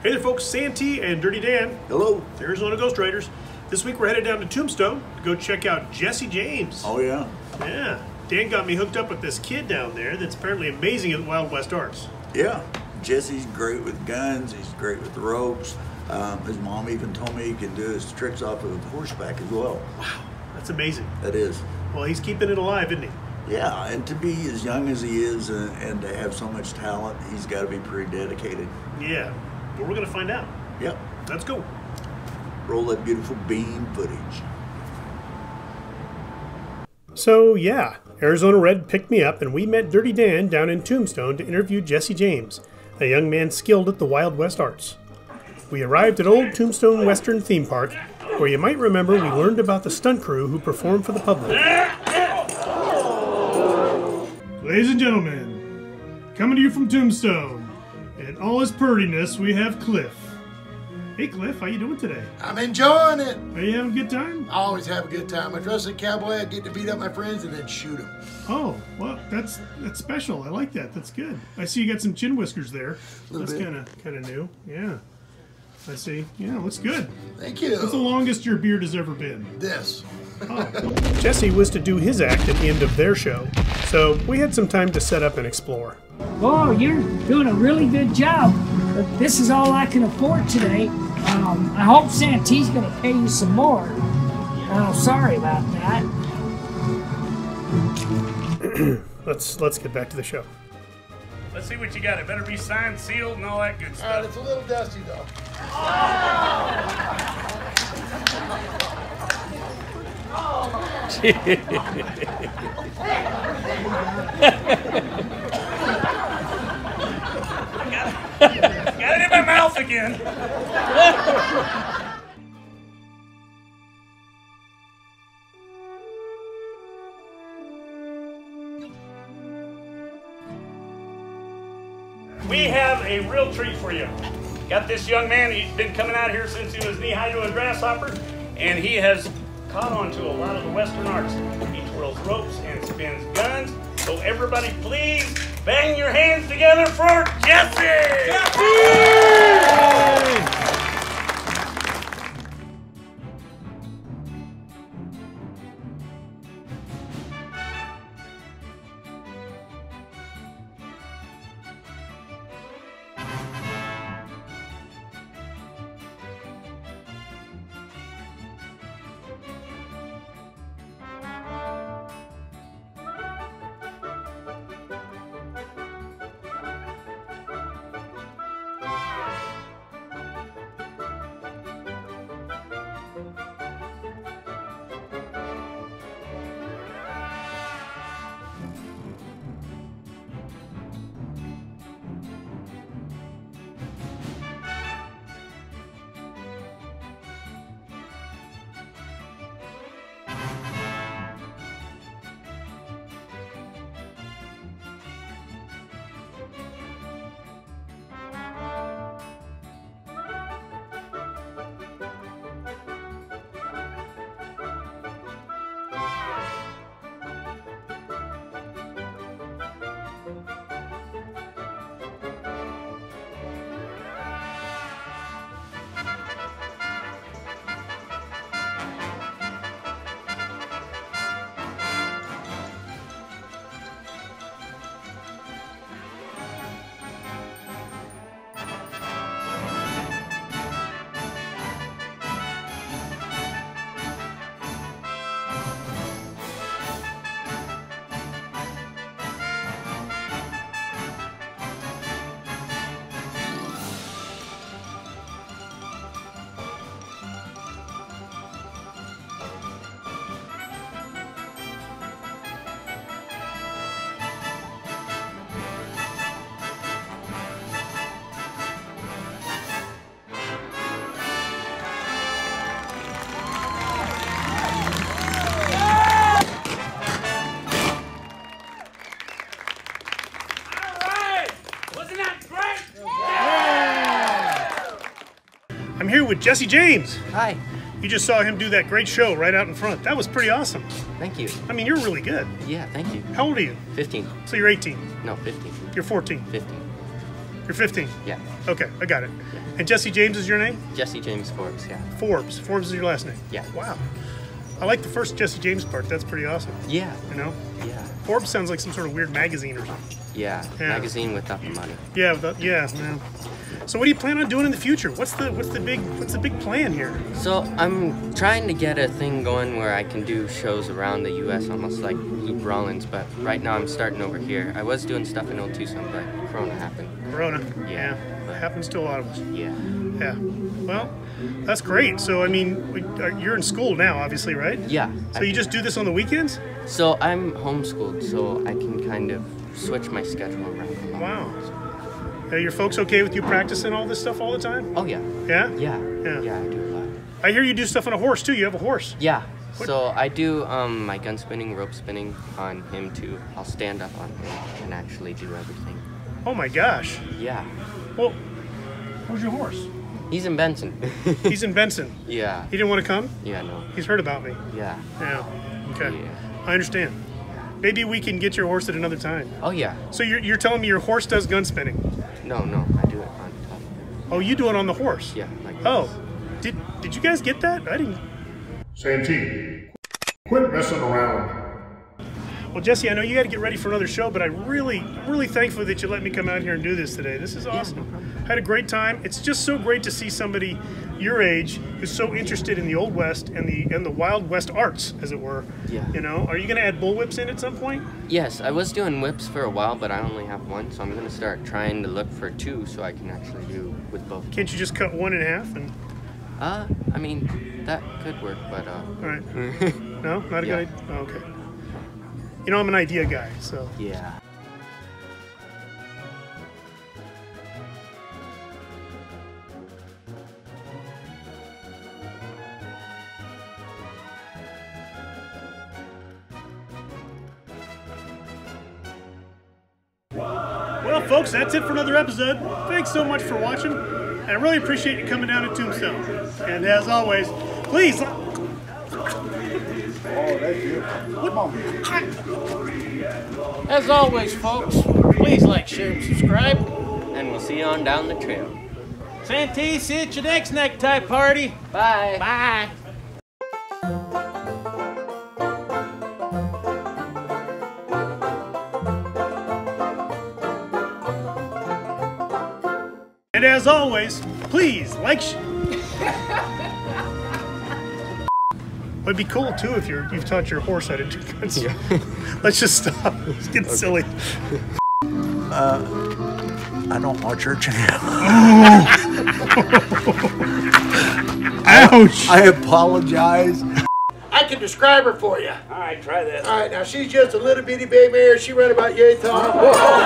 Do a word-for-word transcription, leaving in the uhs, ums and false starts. Hey there folks, Santee and Dirty Dan. Hello. It's Arizona Ghost Riders. This week we're headed down to Tombstone to go check out Jesse James. Oh yeah. Yeah. Dan got me hooked up with this kid down there that's apparently amazing at the Wild West Arts. Yeah. Jesse's great with guns, he's great with ropes. Um, his mom even told me he can do his tricks off of horseback as well. Wow. That's amazing. That is. Well, he's keeping it alive, isn't he? Yeah, and to be as young as he is and, and to have so much talent, he's got to be pretty dedicated. Yeah. But we're going to find out. Yep. Let's go. Roll that beautiful beam footage. So yeah, Arizona Red picked me up and we met Dirty Dan down in Tombstone to interview Jesse James, a young man skilled at the Wild West Arts. We arrived at Old Tombstone Western Theme Park, where you might remember we learned about the stunt crew who performed for the public. Ladies and gentlemen, coming to you from Tombstone, in all his purriness, we have Cliff. Hey Cliff, how you doing today? I'm enjoying it. Are you having a good time? I always have a good time. I dress like a cowboy, I get to beat up my friends and then shoot them. Oh, well, that's that's special. I like that. That's good. I see you got some chin whiskers there. That's kind of kind of new. Yeah. I see. Yeah, looks good. Thank you. What's the longest your beard has ever been? This. Oh. Jesse was to do his act at the end of their show, so we had some time to set up and explore. Oh, you're doing a really good job, but this is all I can afford today. Um, I hope Santee's going to pay you some more. Oh, sorry about that. let's let's get back to the show. Let's see what you got. It better be signed, sealed, and all that good stuff. All right, it's a little dusty though. Oh! I got it. Got it in my mouth again. We have a real treat for you. Got this young man, he's been coming out here since he was knee-high to a grasshopper, and he has caught on to a lot of the Western arts. He twirls ropes and spins guns. So everybody please bang your hands together for Jesse! Jesse! I'm here with Jesse James. Hi. You just saw him do that great show right out in front. That was pretty awesome. Thank you. I mean, you're really good. Yeah, thank you. How old are you? fifteen. So you're eighteen? No, fifteen. You're fourteen? fifteen. You're fifteen? Yeah. Okay, I got it. Yeah. And Jesse James is your name? Jesse James Forbes, yeah. Forbes. Forbes is your last name? Yeah. Wow. I like the first Jesse James part. That's pretty awesome. Yeah. You know? Yeah. Forbes sounds like some sort of weird magazine or something. Yeah, yeah. Magazine without the money. Yeah, without, yeah, man. So what do you plan on doing in the future? What's the what's the big what's the big plan here? So I'm trying to get a thing going where I can do shows around the U S almost like Luke Rollins, but right now I'm starting over here. I was doing stuff in Old Tucson, but Corona happened. Corona. Yeah. yeah. It happens to a lot of us. Yeah. Yeah. Well, that's great. So I mean, we, uh, you're in school now, obviously, right? Yeah. So I, you just do this on the weekends? So I'm homeschooled, so I can kind of switch my schedule around. Wow. Are your folks okay with you practicing all this stuff all the time? Oh, yeah. Yeah? Yeah. Yeah, yeah I do a lot. I hear you do stuff on a horse, too. You have a horse. Yeah. What? So I do um, my gun spinning, rope spinning on him, too. I'll stand up on him and actually do everything. Oh, my gosh. Yeah. Well, where's your horse? He's in Benson. He's in Benson? Yeah. He didn't want to come? Yeah, no. He's heard about me. Yeah. Yeah. Okay. Yeah. I understand. Maybe we can get your horse at another time. Oh, yeah. So you're, you're telling me your horse does gun spinning? No, no, I do it on top of it. Oh, you do it on the horse? Yeah, like this. Oh, did, did you guys get that? I didn't. Santee, quit messing around. Well, Jesse, I know you got to get ready for another show, but I really, really thankful that you let me come out here and do this today. This is awesome. Yeah. I had a great time. It's just so great to see somebody your age who's so interested in the Old West and the and the Wild West arts, as it were. Yeah. You know, are you going to add bullwhips in at some point? Yes, I was doing whips for a while, but I only have one, so I'm going to start trying to look for two so I can actually do with both. Can't you just cut one in half? And... Uh, I mean, that could work, but... Uh... All right. No? Not a yeah. good idea? Oh, okay. You know, I'm an idea guy, so... Yeah. Well, folks, that's it for another episode. Thanks so much for watching, and I really appreciate you coming down to Tombstone. And as always, please... Oh, that's you. Come on. As always, folks, please like, share, and subscribe, and we'll see you on down the trail. Santee, see you at your next necktie party. Bye. Bye. And as always, please like. Sh It'd be cool too if you're you've taught your horse how to do guns. Yeah. Let's just stop. It's getting okay. silly. Uh, I don't watch your channel. Oh. Ouch! I, I apologize. I can describe her for you. All right, try this. All right, now she's just a little bitty baby mare. She read about Ye-Tong.